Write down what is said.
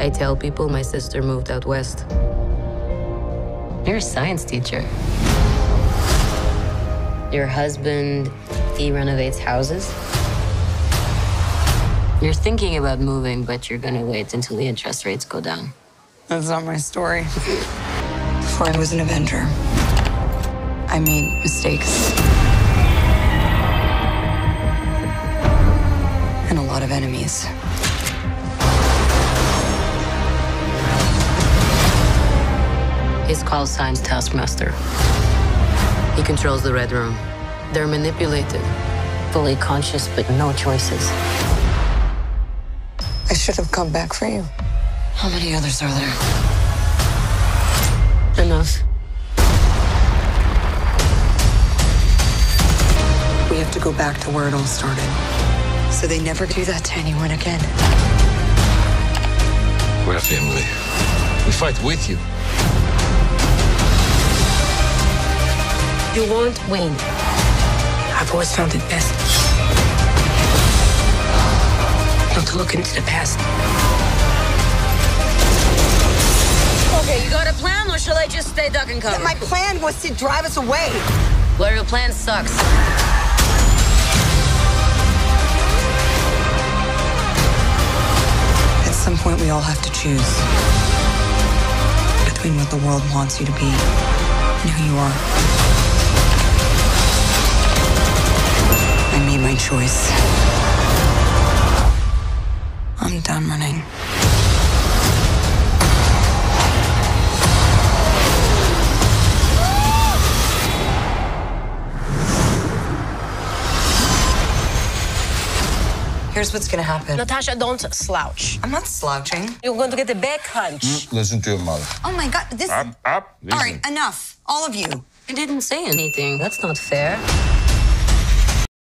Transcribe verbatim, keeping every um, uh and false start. I tell people my sister moved out west. You're a science teacher. Your husband, he renovates houses. You're thinking about moving, but you're gonna wait until the interest rates go down. That's not my story. Before I was an Avenger, I made mistakes. And a lot of enemies. He's called Science Taskmaster. He controls the Red Room. They're manipulated, fully conscious, but no choices. I should have come back for you. How many others are there? Enough. We have to go back to where it all started, so they never do that to anyone again. We're a family. We fight with you. You won't win. I've always found it best not to look into the past. Okay, you got a plan, or shall I just stay duck and cover? My plan was to drive us away. Well, your plan sucks. At some point, we all have to choose between what the world wants you to be and who you are. My choice. I'm done running. Here's what's gonna happen. Natasha, don't slouch. I'm not slouching. You're going to get a back hunch. Mm, listen to your mother. Oh my God, this... Up, up. All right, enough. All of you. I didn't say anything. That's not fair.